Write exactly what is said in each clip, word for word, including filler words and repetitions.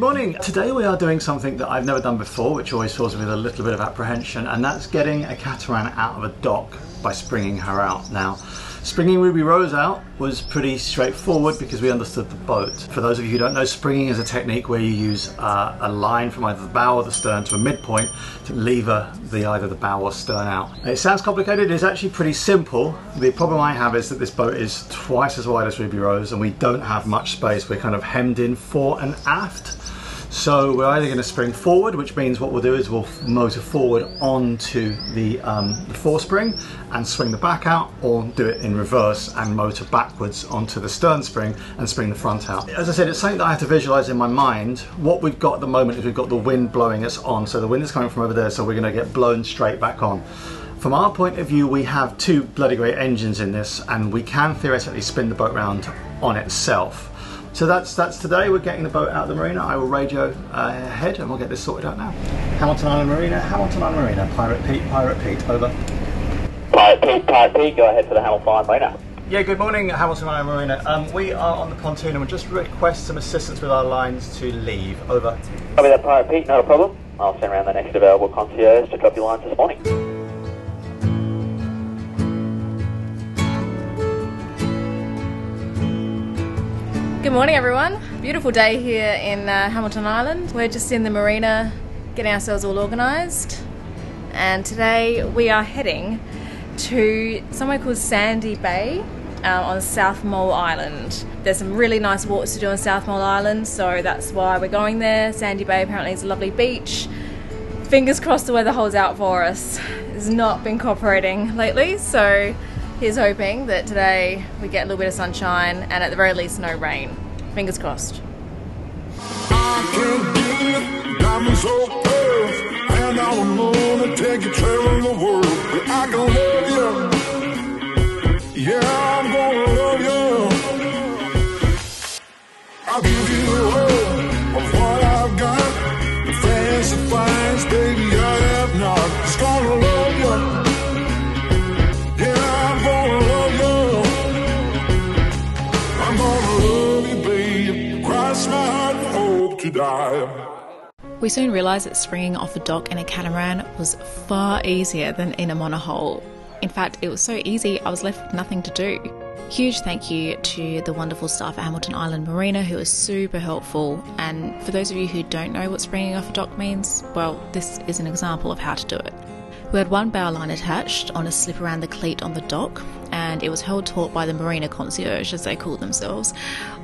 Good morning. Today we are doing something that I've never done before, which always fills me with a little bit of apprehension, and that's getting a Catamaran out of a dock by springing her out. Now, springing Ruby Rose out was pretty straightforward because we understood the boat. For those of you who don't know, springing is a technique where you use uh, a line from either the bow or the stern to a midpoint to lever the either the bow or stern out. It sounds complicated, it's actually pretty simple. The problem I have is that this boat is twice as wide as Ruby Rose and we don't have much space. We're kind of hemmed in fore and aft. So we're either going to spring forward, which means what we'll do is we'll motor forward onto the, um, the forespring and swing the back out, or do it in reverse and motor backwards onto the stern spring and spring the front out. As I said, it's something that I have to visualize in my mind. What we've got at the moment is we've got the wind blowing us on. So the wind is coming from over there, so we're going to get blown straight back on. From our point of view, we have two bloody great engines in this, and we can theoretically spin the boat round on itself. So that's that's today. We're getting the boat out of the marina. I will radio uh, ahead and we'll get this sorted out now. Hamilton Island Marina, Hamilton Island Marina, Pirate Pete, Pirate Pete, over. Pirate Pete, Pirate Pete, go ahead for the Hamilton Island Marina. Yeah, good morning, Hamilton Island Marina. Um, we are on the pontoon and we'll just request some assistance with our lines to leave, over. Copy that, Pirate Pete, not a problem. I'll send around the next available concierge to drop your lines this morning. Good morning everyone, beautiful day here in uh, Hamilton Island. We're just in the marina getting ourselves all organised, and today we are heading to somewhere called Sandy Bay uh, on South Molle Island. There's some really nice walks to do on South Molle Island, so that's why we're going there. Sandy Bay apparently is a lovely beach. Fingers crossed the weather holds out for us. It's not been cooperating lately, so here's hoping that today we get a little bit of sunshine and at the very least no rain. Fingers crossed. We soon realised that springing off a dock in a catamaran was far easier than in a monohull. In fact, it was so easy I was left with nothing to do. Huge thank you to the wonderful staff at Hamilton Island Marina who are super helpful, and for those of you who don't know what springing off a dock means, well, this is an example of how to do it. We had one bow line attached on a slip around the cleat on the dock, and it was held taut by the marina concierge, as they call themselves,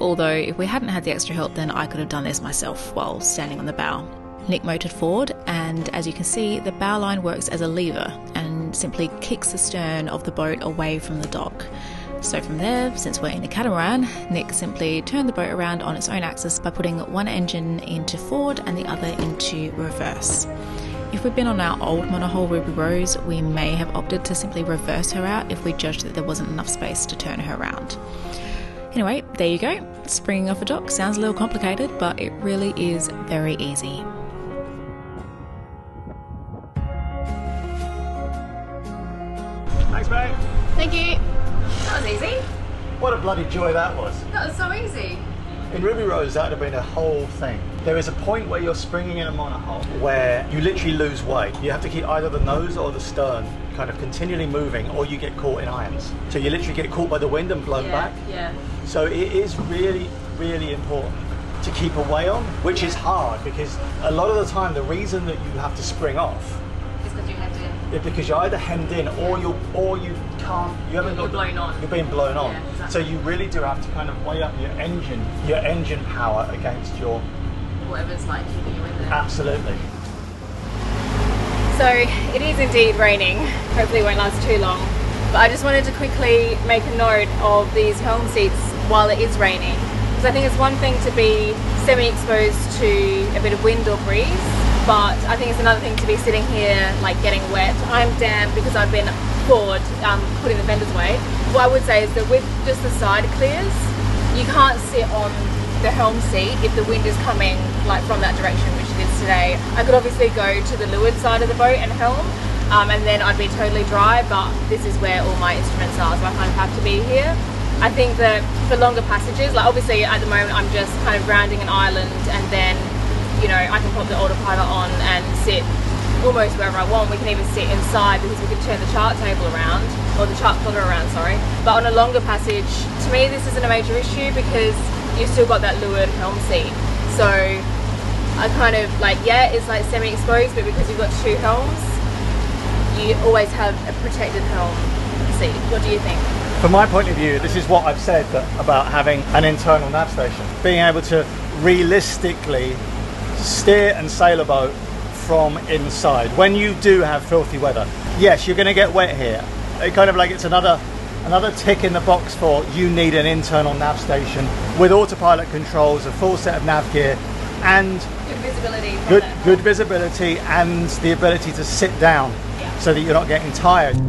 although if we hadn't had the extra help then I could have done this myself while standing on the bow. Nick motored forward, and as you can see the bow line works as a lever and simply kicks the stern of the boat away from the dock. So from there, since we're in a catamaran, Nick simply turned the boat around on its own axis by putting one engine into forward and the other into reverse. If we'd been on our old monohull Ruby Rose, we may have opted to simply reverse her out if we judged that there wasn't enough space to turn her around. Anyway, there you go. Springing off a dock sounds a little complicated, but it really is very easy. Thanks, mate. Thank you. That was easy. What a bloody joy that was. That was so easy. In Ruby Rose, that would have been a whole thing. There is a point where you're springing in a monohull where you literally lose weight. You have to keep either the nose or the stern kind of continually moving, or you get caught in irons. So you literally get caught by the wind and blown yeah, back. Yeah. So it is really, really important to keep a way on, which yeah. is hard because a lot of the time the reason that you have to spring off is because you're hemmed in. It's because you're either hemmed in or you're or you can't. You haven't you're got blown the, on. You're being blown on. Yeah, exactly. So you really do have to kind of weigh up your engine, your engine power against your whatever's like keeping you in there. Absolutely. So it is indeed raining. Hopefully it won't last too long. But I just wanted to quickly make a note of these helm seats while it is raining, because I think it's one thing to be semi-exposed to a bit of wind or breeze, but I think it's another thing to be sitting here like getting wet. I'm damp because I've been bored um, putting the fenders away. What I would say is that with just the side clears, you can't sit on the helm seat if the wind is coming like from that direction, which it is today. I could obviously go to the leeward side of the boat and helm um, and then I'd be totally dry, but this is where all my instruments are, so I kind of have to be here. I think that for longer passages, like obviously at the moment I'm just kind of rounding an island and then you know, I can pop the autopilot on and sit almost wherever I want. We can even sit inside because we can turn the chart table around, or the chart plotter around, sorry. But on a longer passage, to me this isn't a major issue because you've still got that leeward helm seat. So I kind of like, yeah, it's like semi-exposed, but because you've got two helms, you always have a protected helm seat. What do you think? From my point of view, this is what I've said about having an internal nav station. Being able to realistically steer and sail a boat from inside. When you do have filthy weather, yes, you're going to get wet here. It kind of like it's another another tick in the box for you need an internal nav station with autopilot controls, a full set of nav gear, and good visibility. Good, good visibility and the ability to sit down, yeah, so that you're not getting tired.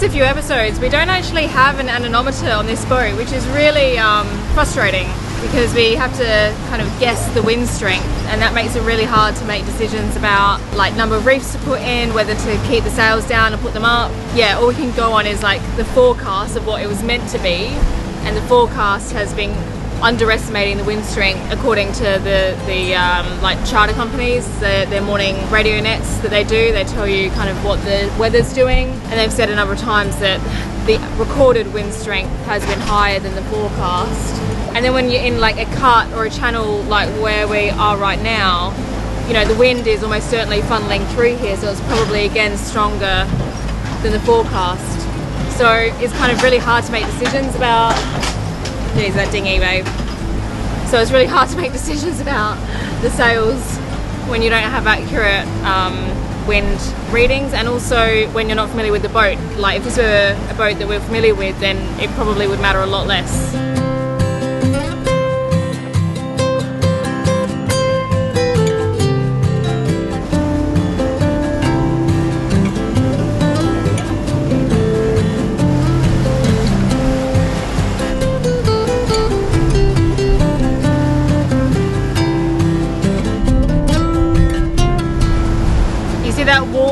A few episodes, we don't actually have an anemometer on this boat, which is really um, frustrating because we have to kind of guess the wind strength, and that makes it really hard to make decisions about like number of reefs to put in, whether to keep the sails down and put them up. Yeah, all we can go on is like the forecast of what it was meant to be, and the forecast has been underestimating the wind strength according to the the um, like charter companies, the, their morning radio nets that they do. They tell you kind of what the weather's doing, and they've said a number of times that the recorded wind strength has been higher than the forecast. And then when you're in like a cut or a channel like where we are right now, you know, the wind is almost certainly funneling through here, so it's probably again stronger than the forecast. So it's kind of really hard to make decisions about. Jeez, that dinghy, babe. So it's really hard to make decisions about the sails when you don't have accurate um, wind readings, and also when you're not familiar with the boat. Like if this were a boat that we're familiar with, then it probably would matter a lot less.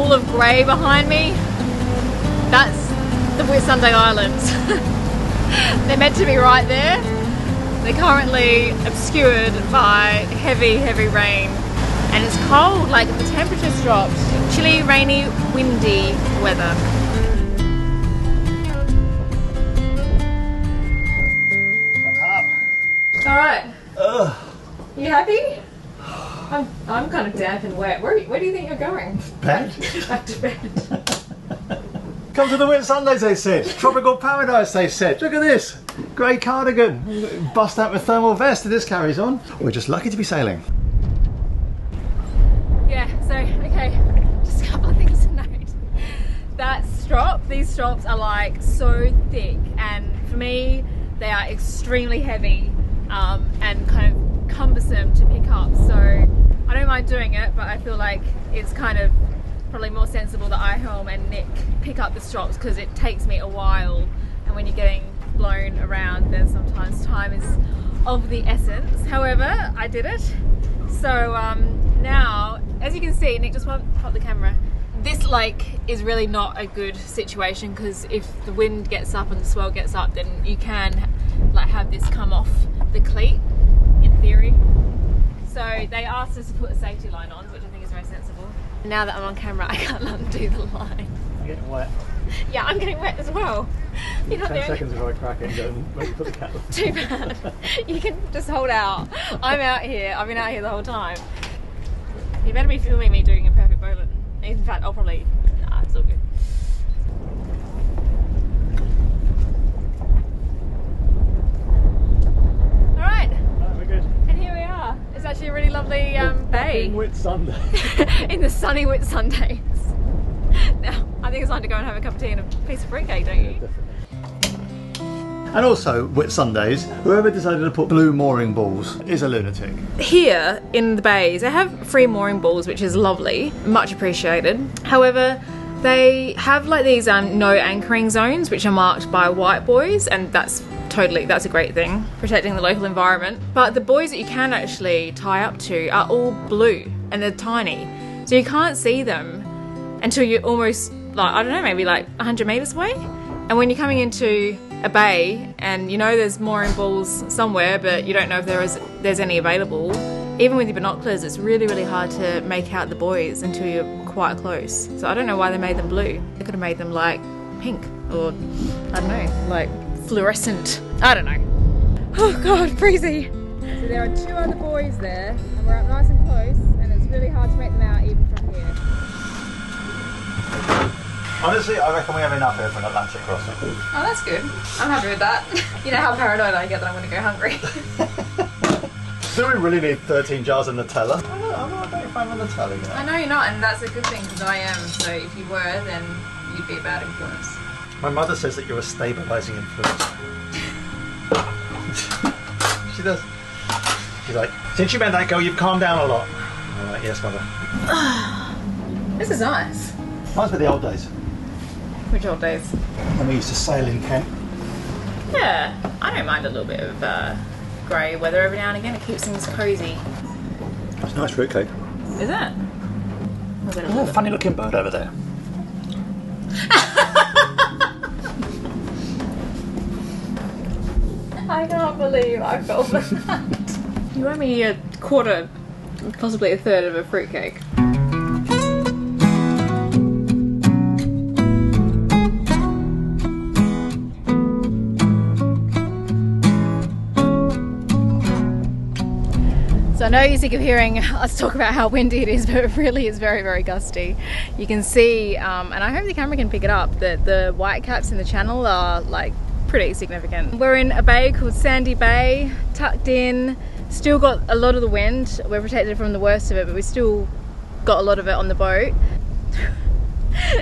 Of grey behind me, that's the Whitsunday Islands. They're meant to be right there. They're currently obscured by heavy heavy rain, and it's cold, like the temperature's dropped. Chilly, rainy, windy weather. What's up? It's alright. You happy? I'm, I'm kind of damp and wet. Where, where do you think you're going? Bed. Back to bed. Come to the Whitsundays, they said. Tropical paradise, they said. Look at this. Grey cardigan. Bust out my thermal vest if this carries on. We're just lucky to be sailing. Yeah, so, okay. Just a couple of things to note. That strop, these strops are like so thick, and for me, they are extremely heavy um, and kind of cumbersome to pick up, so I don't mind doing it, but I feel like it's kind of probably more sensible that I, Helm and Nick pick up the strops, because it takes me a while, and when you're getting blown around then sometimes time is of the essence. However, I did it, so um, now as you can see, Nick just won't pop the camera. This like is really not a good situation, because if the wind gets up and the swell gets up, then you can like have this come off the cleat in theory. So they asked us to put a safety line on, which I think is very sensible. Now that I'm on camera, I can't undo the line. I'm getting wet. Yeah, I'm getting wet as well. You're not Ten seconds before I crack it and go and put the cat on. Too bad. You can just hold out. I'm out here. I've been out here the whole time. You better be filming me doing a perfect bowline. In fact, I'll probably... Nah, it's all good. Actually a really lovely um, bay. In Whitsunday. In the sunny Whitsundays. Now, I think it's time to go and have a cup of tea and a piece of fruitcake, don't you? Yeah, definitely. And also, Whitsundays, whoever decided to put blue mooring balls is a lunatic. Here in the bays, they have free mooring balls, which is lovely, much appreciated. However, They have like these um, no anchoring zones, which are marked by white buoys, and that's totally, that's a great thing, protecting the local environment. But the buoys that you can actually tie up to are all blue, and they're tiny, so you can't see them until you're almost, like, I don't know, maybe like one hundred meters away. And when you're coming into a bay and you know there's mooring balls somewhere, but you don't know if there is there's any available, even with your binoculars, it's really, really hard to make out the buoys until you're quite close. So I don't know why they made them blue. They could have made them like pink, or I don't know, like fluorescent. I don't know. Oh God, freezy. So there are two other buoys there, and we're up nice and close, and it's really hard to make them out even from here. Honestly, I reckon we have enough here for an Atlantic crossing. Oh, that's good. I'm happy with that. You know how paranoid I get that I'm going to go hungry. Do we really need thirteen jars of Nutella? I'm not, I'm not a big fan of Nutella yet. I know you're not, and that's a good thing, because I am, so if you were, then you'd be a bad influence. My mother says that you're a stabilising influence. She does. She's like, since you met that girl, you've calmed down a lot. I'm like, yes, mother. This is nice. Reminds me of the old days. Which old days? When we used to sail in Kent. Yeah, I don't mind a little bit of... Uh, grey weather every now and again, it keeps things cozy. That's a nice fruitcake. Is it? Oh, a funny looking bird over there. I can't believe I fell for that. You owe me a quarter, possibly a third of a fruitcake. I know you're sick of hearing us talk about how windy it is, but it really is very, very gusty. You can see, um, and I hope the camera can pick it up, that the white caps in the channel are like pretty significant. We're in a bay called Sandy Bay, tucked in, still got a lot of the wind. We're protected from the worst of it, but we still got a lot of it on the boat.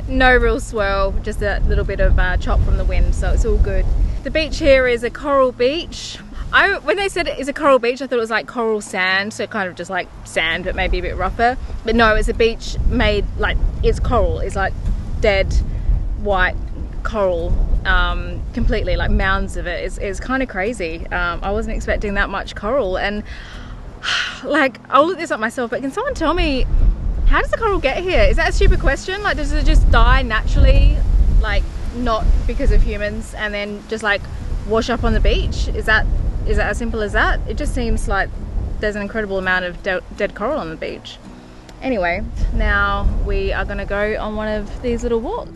No real swirl, just a little bit of uh, chop from the wind, so it's all good. The beach here is a coral beach. I, when they said it's a coral beach, I thought it was like coral sand, so kind of just like sand, but maybe a bit rougher. But no, it's a beach made, like, it's coral. It's like dead white coral, um, completely, like mounds of it. It's, it's kind of crazy. Um, I wasn't expecting that much coral. And like, I'll look this up myself, but can someone tell me, how does the coral get here? Is that a stupid question? Like, does it just die naturally? Like, not because of humans, and then just like wash up on the beach? Is that... Is that as simple as that? It just seems like there's an incredible amount of de dead coral on the beach. Anyway, now we are gonna go on one of these little walks.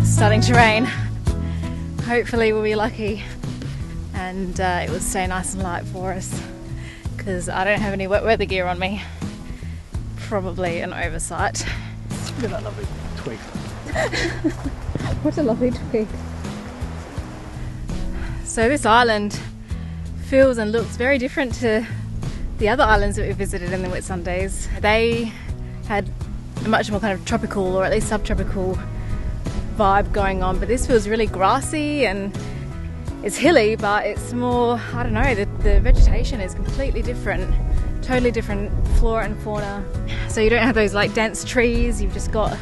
It's starting to rain. Hopefully we'll be lucky and uh, it will stay nice and light for us, because I don't have any wet weather gear on me. Probably an oversight. Look at that lovely twig. What a lovely twig. So this island feels and looks very different to the other islands that we visited in the Whitsundays. They had a much more kind of tropical, or at least subtropical, vibe going on, but this feels really grassy, and it's hilly, but it's more, I don't know, the, the vegetation is completely different. Totally different flora and fauna. So you don't have those like dense trees, you've just got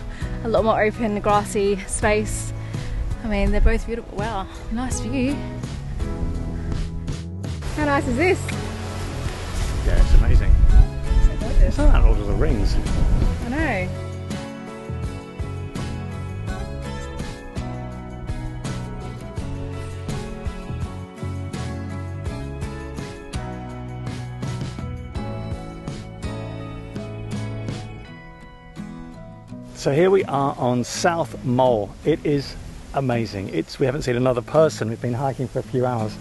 a lot more open grassy space. I mean, they're both beautiful. Wow, nice view. How nice is this? Yeah, it's amazing. So gorgeous. It's not that old as the rings. I know. So here we are on South Molle. It is amazing. It's, we haven't seen another person. We've been hiking for a few hours.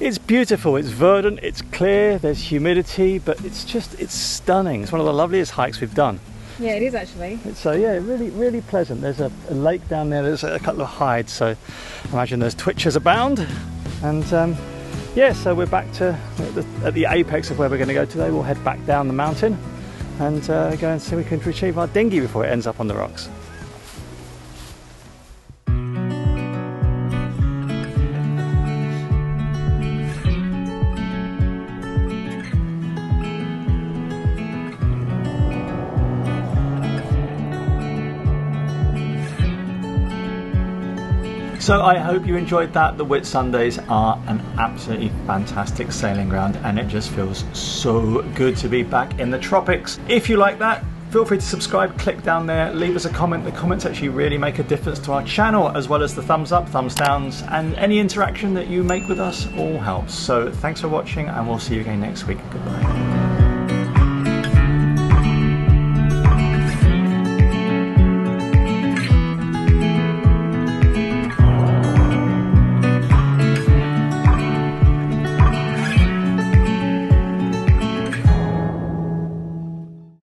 It's beautiful, it's verdant, it's clear, there's humidity, but it's just, it's stunning. It's one of the loveliest hikes we've done. Yeah, it is actually. So uh, yeah, really, really pleasant. There's a, a lake down there, there's a couple of hides, so imagine those twitchers abound. And um, yeah, so we're back to, at the, at the apex of where we're gonna go today. We'll head back down the mountain and uh, go and see if we can retrieve our dinghy before it ends up on the rocks. So I hope you enjoyed that. The Whitsundays are an absolutely fantastic sailing ground, and it just feels so good to be back in the tropics. If you like that, feel free to subscribe, click down there, leave us a comment. The comments actually really make a difference to our channel, as well as the thumbs up, thumbs downs, and any interaction that you make with us all helps. So thanks for watching, and we'll see you again next week. Goodbye.